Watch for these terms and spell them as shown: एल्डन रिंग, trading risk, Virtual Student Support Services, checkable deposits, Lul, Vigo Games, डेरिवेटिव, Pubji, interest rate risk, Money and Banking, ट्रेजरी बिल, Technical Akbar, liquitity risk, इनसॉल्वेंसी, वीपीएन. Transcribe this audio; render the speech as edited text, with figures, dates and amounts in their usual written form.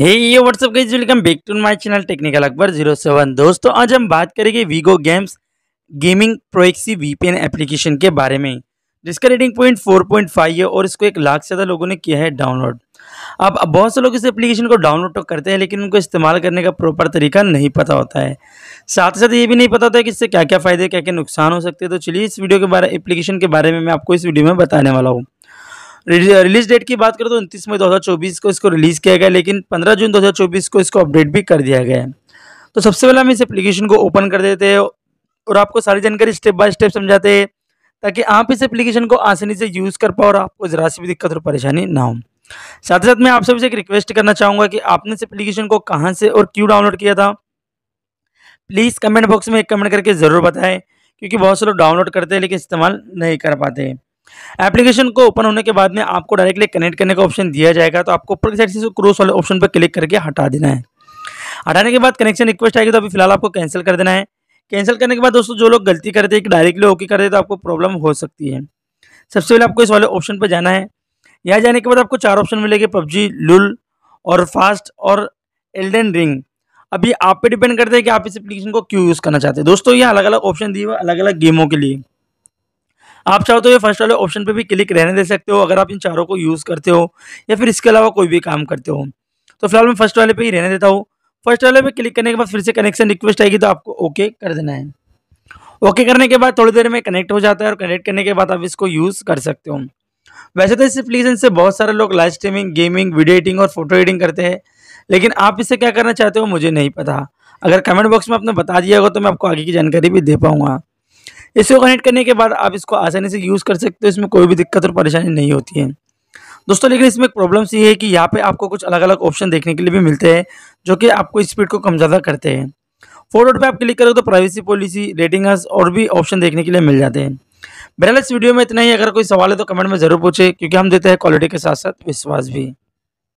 हे ये what's up guys, welcome back to my channel technical Akbar 07। दोस्तों आज हम बात करेंगे Vigo games gaming proxy वीपीएन application के बारे में, जिसका रेटिंग पॉइंट 4.5 है और इसको 1 लाख से ज़्यादा लोगों ने किया है डाउनलोड। अब बहुत से लोग इस एप्लीकेशन को डाउनलोड तो करते हैं, लेकिन उनको इस्तेमाल करने का प्रॉपर तरीका नहीं पता होता है। साथ ही साथ ये भी नहीं पता होता है कि इससे क्या क्या फ़ायदे, क्या क्या नुकसान हो सकते हैं। तो चलिए इस वीडियो के बारे एप्लीकेशन के बारे में मैं आपको इस वीडियो में बताने वाला हूँ। रिलीज़ डेट की बात करें तो 29 मई 2024 को इसको रिलीज़ किया गया, लेकिन 15 जून 2024 को इसको अपडेट भी कर दिया गया है। तो सबसे पहले हम इस एप्लीकेशन को ओपन कर देते हैं और आपको सारी जानकारी स्टेप बाय स्टेप समझाते हैं, ताकि आप इस एप्लीकेशन को आसानी से यूज़ कर पाओ और आपको ज़रा सी भी दिक्कत और परेशानी ना हो। साथ ही साथ मैं आप सभी से एक रिक्वेस्ट करना चाहूँगा कि आपने इस एप्लीकेशन को कहाँ से और क्यों डाउनलोड किया था, प्लीज़ कमेंट बॉक्स में एक कमेंट करके ज़रूर बताएं, क्योंकि बहुत से लोग डाउनलोड करते हैं लेकिन इस्तेमाल नहीं कर पाते हैं। एप्लीकेशन को ओपन होने के बाद में आपको डायरेक्टली कनेक्ट करने का ऑप्शन दिया जाएगा, तो आपको ऊपर की साइड से क्रॉस वाले ऑप्शन पर क्लिक करके हटा देना है। हटाने के बाद कनेक्शन रिक्वेस्ट आएगी, तो अभी फिलहाल आपको कैंसिल कर देना है। कैंसिल करने के बाद दोस्तों जो लोग गलती करते हैं कि डायरेक्टली ओके कर दे, तो आपको प्रॉब्लम हो सकती है। सबसे पहले आपको इस वाले ऑप्शन पर जाना है। यहाँ जाने के बाद आपको 4 ऑप्शन मिलेंगे, पबजी, लुल और फास्ट और एल्डन रिंग। अभी आप पे डिपेंड करते हैं कि आप इस एप्लीकेशन को क्यों यूज़ करना चाहते हैं। दोस्तों ये अलग अलग ऑप्शन दिए हुए अलग अलग गेमों के लिए। आप चाहो तो ये फर्स्ट वाले ऑप्शन पे भी क्लिक रहने दे सकते हो, अगर आप इन चारों को यूज़ करते हो या फिर इसके अलावा कोई भी काम करते हो। तो फिलहाल मैं फर्स्ट वाले पे ही रहने देता हूँ। फर्स्ट वाले पे क्लिक करने के बाद फिर से कनेक्शन रिक्वेस्ट आएगी, तो आपको ओके कर देना है। ओके करने के बाद थोड़ी देर में कनेक्ट हो जाता है और कनेक्ट करने के बाद आप इसको यूज़ कर सकते हो। वैसे तो इस एप्लीकेशन से बहुत सारे लोग live streaming, gaming, video editing और फोटो एडिटिंग करते हैं, लेकिन आप इससे क्या करना चाहते हो मुझे नहीं पता। अगर कमेंट बॉक्स में आपने बता दिया होगा तो मैं आपको आगे की जानकारी भी दे पाऊँगा। इसको कनेक्ट करने के बाद आप इसको आसानी से यूज़ कर सकते हो, इसमें कोई भी दिक्कत और परेशानी नहीं होती है दोस्तों। लेकिन इसमें एक प्रॉब्लम्स ये है कि यहाँ पे आपको कुछ अलग अलग ऑप्शन देखने के लिए भी मिलते हैं, जो कि आपको स्पीड को कम ज़्यादा करते हैं। फॉरवर्ड पे आप क्लिक करोगे तो प्राइवेसी पॉलिसी, रेटिंग्स और भी ऑप्शन देखने के लिए मिल जाते हैं। बहरहाल इस वीडियो में इतना ही। अगर कोई सवाल है तो कमेंट में ज़रूर पूछे, क्योंकि हम देते हैं क्वालिटी के साथ साथ विश्वास भी।